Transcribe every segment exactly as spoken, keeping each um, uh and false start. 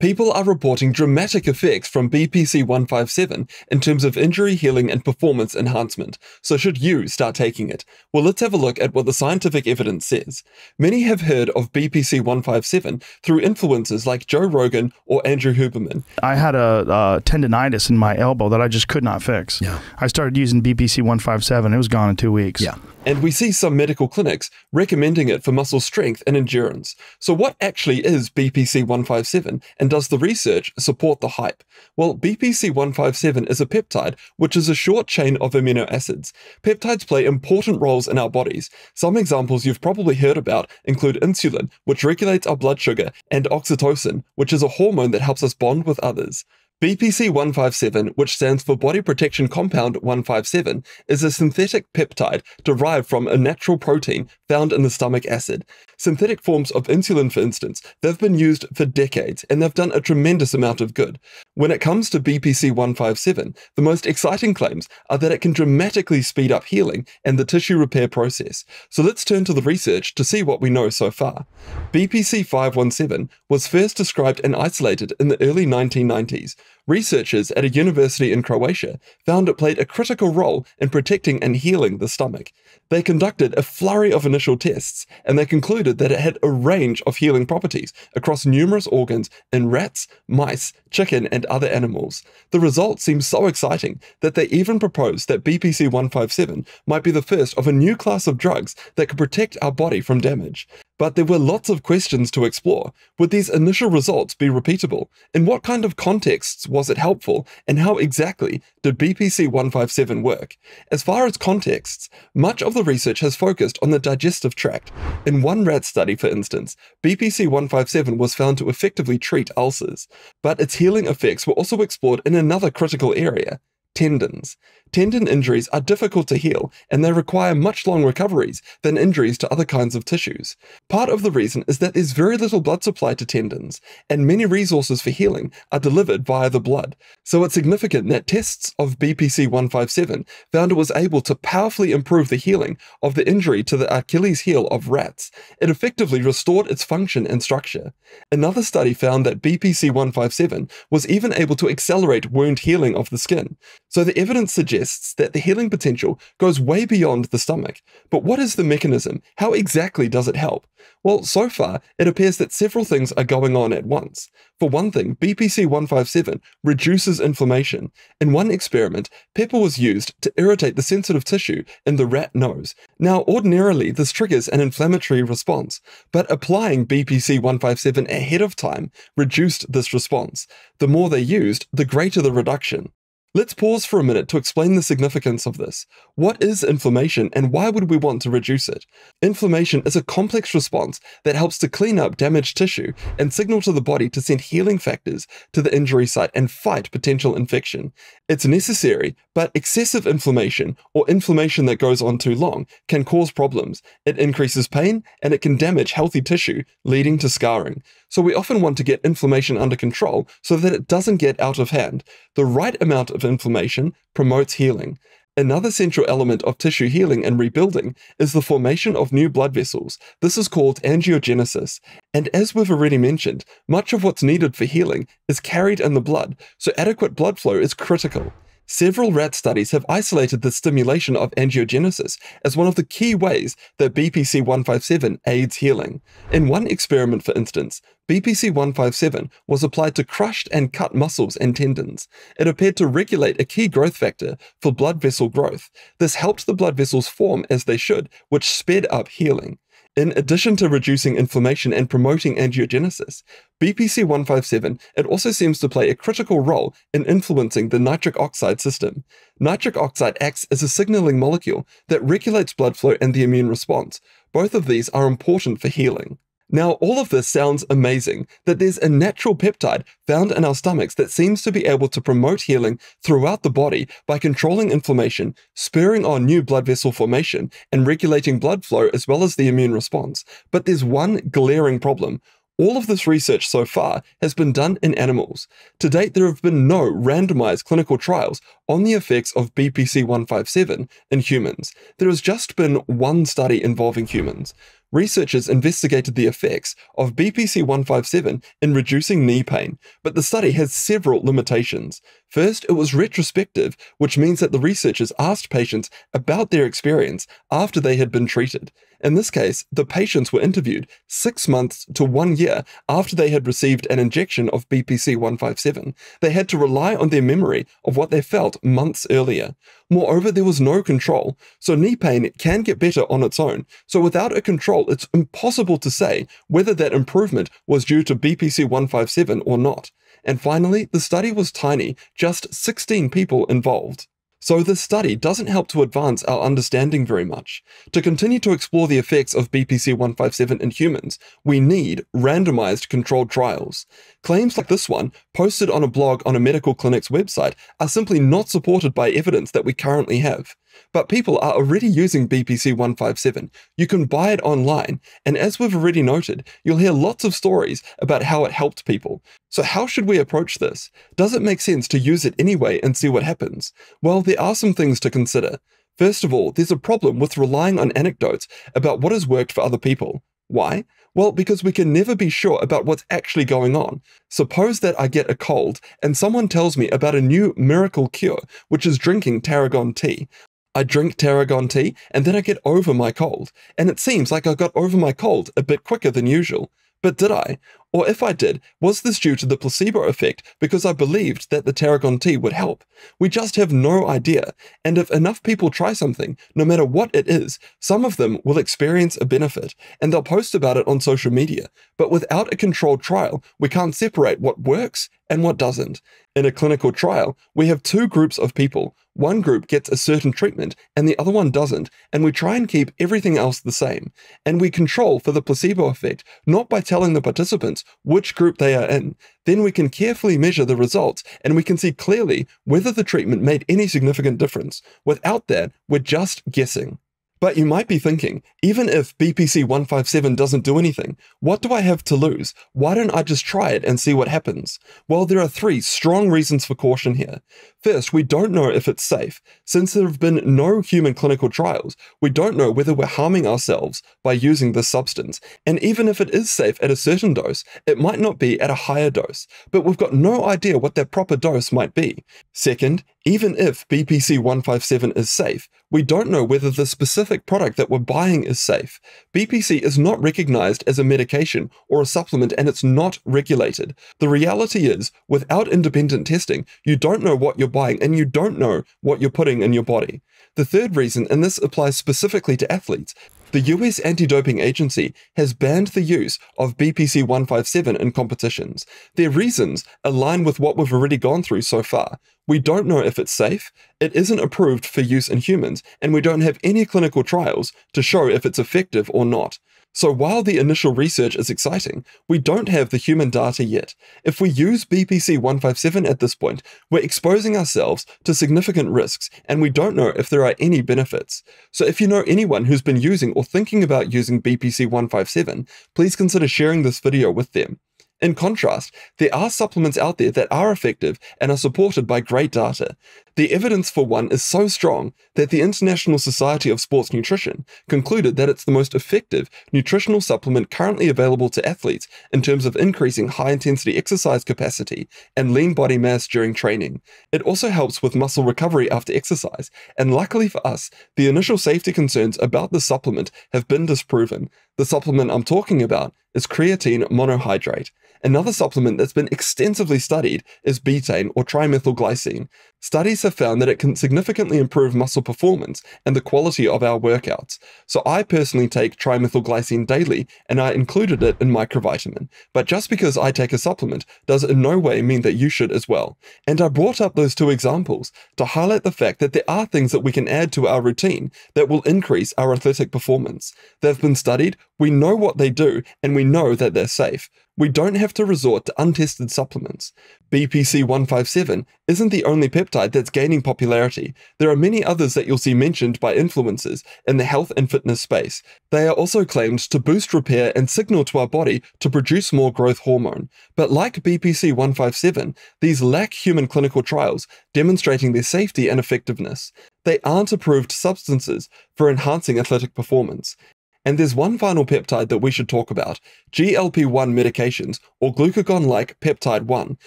People are reporting dramatic effects from B P C one fifty-seven in terms of injury healing and performance enhancement, so should you start taking it? Well, let's have a look at what the scientific evidence says. Many have heard of B P C one fifty-seven through influencers like Joe Rogan or Andrew Huberman. I had a uh, tendinitis in my elbow that I just could not fix. Yeah. I started using B P C one fifty-seven, it was gone in two weeks. Yeah. And we see some medical clinics recommending it for muscle strength and endurance. So what actually is B P C one fifty-seven? And does the research support the hype? Well, B P C one fifty-seven is a peptide, which is a short chain of amino acids. Peptides play important roles in our bodies. Some examples you've probably heard about include insulin, which regulates our blood sugar, and oxytocin, which is a hormone that helps us bond with others. B P C one fifty-seven, which stands for Body Protection Compound one fifty-seven, is a synthetic peptide derived from a natural protein found in the stomach acid. Synthetic forms of insulin, for instance, they've been used for decades and they've done a tremendous amount of good. When it comes to B P C one fifty-seven, the most exciting claims are that it can dramatically speed up healing and the tissue repair process. So let's turn to the research to see what we know so far. B P C five seventeen was first described and isolated in the early nineteen nineties. Researchers at a university in Croatia found it played a critical role in protecting and healing the stomach. They conducted a flurry of initial tests, and they concluded that it had a range of healing properties across numerous organs in rats, mice, chicken, and other animals. The results seemed so exciting that they even proposed that B P C one fifty-seven might be the first of a new class of drugs that could protect our body from damage. But there were lots of questions to explore. Would these initial results be repeatable? In what kind of contexts was it helpful? And how exactly did B P C one fifty-seven work? As far as contexts, much of the research has focused on the digestive tract. In one rat study, for instance, B P C one fifty-seven was found to effectively treat ulcers. But its healing effects were also explored in another critical area, tendons. Tendon injuries are difficult to heal, and they require much longer recoveries than injuries to other kinds of tissues. Part of the reason is that there's very little blood supply to tendons, and many resources for healing are delivered via the blood. So it's significant that tests of B P C one fifty-seven found it was able to powerfully improve the healing of the injury to the Achilles heel of rats. It effectively restored its function and structure. Another study found that B P C one fifty-seven was even able to accelerate wound healing of the skin. So the evidence suggests that the healing potential goes way beyond the stomach. But what is the mechanism? How exactly does it help? Well, so far, it appears that several things are going on at once. For one thing, B P C one fifty-seven reduces inflammation. In one experiment, pepper was used to irritate the sensitive tissue in the rat nose. Now, ordinarily, this triggers an inflammatory response, but applying B P C one fifty-seven ahead of time reduced this response. The more they used, the greater the reduction. Let's pause for a minute to explain the significance of this. What is inflammation and why would we want to reduce it? Inflammation is a complex response that helps to clean up damaged tissue and signal to the body to send healing factors to the injury site and fight potential infection. It's necessary, but excessive inflammation or inflammation that goes on too long can cause problems. It increases pain and it can damage healthy tissue, leading to scarring. So we often want to get inflammation under control so that it doesn't get out of hand. The right amount of inflammation promotes healing. Another central element of tissue healing and rebuilding is the formation of new blood vessels. This is called angiogenesis. And as we've already mentioned, much of what's needed for healing is carried in the blood, so adequate blood flow is critical. Several rat studies have isolated the stimulation of angiogenesis as one of the key ways that B P C one fifty-seven aids healing. In one experiment, for instance, B P C one fifty-seven was applied to crushed and cut muscles and tendons. It appeared to regulate a key growth factor for blood vessel growth. This helped the blood vessels form as they should, which sped up healing. In addition to reducing inflammation and promoting angiogenesis, B P C one fifty-seven, it also seems to play a critical role in influencing the nitric oxide system. Nitric oxide acts as a signaling molecule that regulates blood flow and the immune response. Both of these are important for healing. Now, all of this sounds amazing, that there's a natural peptide found in our stomachs that seems to be able to promote healing throughout the body by controlling inflammation, spurring on new blood vessel formation, and regulating blood flow as well as the immune response. But there's one glaring problem. All of this research so far has been done in animals. To date, there have been no randomized clinical trials on the effects of B P C one fifty-seven in humans. There has just been one study involving humans. researchers investigated the effects of B P C one fifty-seven in reducing knee pain, but the study has several limitations. First, it was retrospective, which means that the researchers asked patients about their experience after they had been treated. In this case, the patients were interviewed six months to one year after they had received an injection of B P C one fifty-seven. They had to rely on their memory of what they felt months earlier. Moreover, there was no control, so knee pain can get better on its own. So without a control, it's impossible to say whether that improvement was due to B P C one fifty-seven or not. And finally, the study was tiny, just sixteen people involved. So this study doesn't help to advance our understanding very much. To continue to explore the effects of B P C one fifty-seven in humans, we need randomized controlled trials. Claims like this one, posted on a blog on a medical clinic's website, are simply not supported by evidence that we currently have. But people are already using B P C one fifty-seven. You can buy it online, and as we've already noted, you'll hear lots of stories about how it helped people. So how should we approach this? Does it make sense to use it anyway and see what happens? Well, there are some things to consider. First of all, there's a problem with relying on anecdotes about what has worked for other people. Why? Well, because we can never be sure about what's actually going on. Suppose that I get a cold, and someone tells me about a new miracle cure, which is drinking tarragon tea. I drink tarragon tea, and then I get over my cold, and it seems like I got over my cold a bit quicker than usual. But did I? Or if I did, was this due to the placebo effect because I believed that the tarragon tea would help? We just have no idea, and if enough people try something, no matter what it is, some of them will experience a benefit, and they'll post about it on social media. But without a controlled trial, we can't separate what works and what doesn't. In a clinical trial, we have two groups of people. One group gets a certain treatment and the other one doesn't, and we try and keep everything else the same. And we control for the placebo effect, not by telling the participants which group they are in. Then we can carefully measure the results and we can see clearly whether the treatment made any significant difference. Without that, we're just guessing. But you might be thinking, even if B P C one fifty-seven doesn't do anything, what do I have to lose? Why don't I just try it and see what happens? Well, there are three strong reasons for caution here. First, we don't know if it's safe. Since there have been no human clinical trials, we don't know whether we're harming ourselves by using this substance. And even if it is safe at a certain dose, it might not be at a higher dose, but we've got no idea what that proper dose might be. Second, even if B P C one fifty-seven is safe, we don't know whether the specific product that we're buying is safe. B P C is not recognized as a medication or a supplement, and it's not regulated. The reality is, without independent testing, you don't know what you're buying and you don't know what you're putting in your body. The third reason, and this applies specifically to athletes, the U S Anti-Doping Agency has banned the use of B P C one fifty-seven in competitions. Their reasons align with what we've already gone through so far. We don't know if it's safe, it isn't approved for use in humans, and we don't have any clinical trials to show if it's effective or not. So while the initial research is exciting, we don't have the human data yet. If we use B P C one fifty-seven at this point, we're exposing ourselves to significant risks, and we don't know if there are any benefits. So if you know anyone who's been using or thinking about using B P C one fifty-seven, please consider sharing this video with them. In contrast, there are supplements out there that are effective and are supported by great data. The evidence for one is so strong that the International Society of Sports Nutrition concluded that it's the most effective nutritional supplement currently available to athletes in terms of increasing high-intensity exercise capacity and lean body mass during training. It also helps with muscle recovery after exercise, and luckily for us, the initial safety concerns about the supplement have been disproven. The supplement I'm talking about is creatine monohydrate. Another supplement that's been extensively studied is betaine or trimethylglycine. Studies have found that it can significantly improve muscle performance and the quality of our workouts. So I personally take trimethylglycine daily and I included it in my microvitamin. But just because I take a supplement does in no way mean that you should as well. And I brought up those two examples to highlight the fact that there are things that we can add to our routine that will increase our athletic performance. They've been studied, we know what they do, and we know that they're safe. We don't have to resort to untested supplements. B P C one fifty-seven isn't the only peptide that's gaining popularity. There are many others that you'll see mentioned by influencers in the health and fitness space. They are also claimed to boost repair and signal to our body to produce more growth hormone. But like B P C one fifty-seven, these lack human clinical trials demonstrating their safety and effectiveness. They aren't approved substances for enhancing athletic performance. And there's one final peptide that we should talk about, G L P one medications, or glucagon-like peptide one.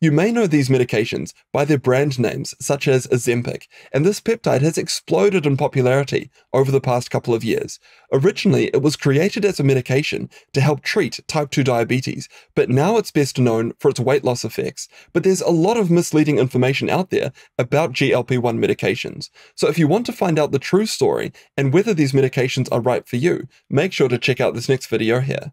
You may know these medications by their brand names, such as Ozempic, and this peptide has exploded in popularity over the past couple of years. Originally, it was created as a medication to help treat type two diabetes, but now it's best known for its weight loss effects. But there's a lot of misleading information out there about G L P one medications. So if you want to find out the true story and whether these medications are right for you, make sure to check out this next video here.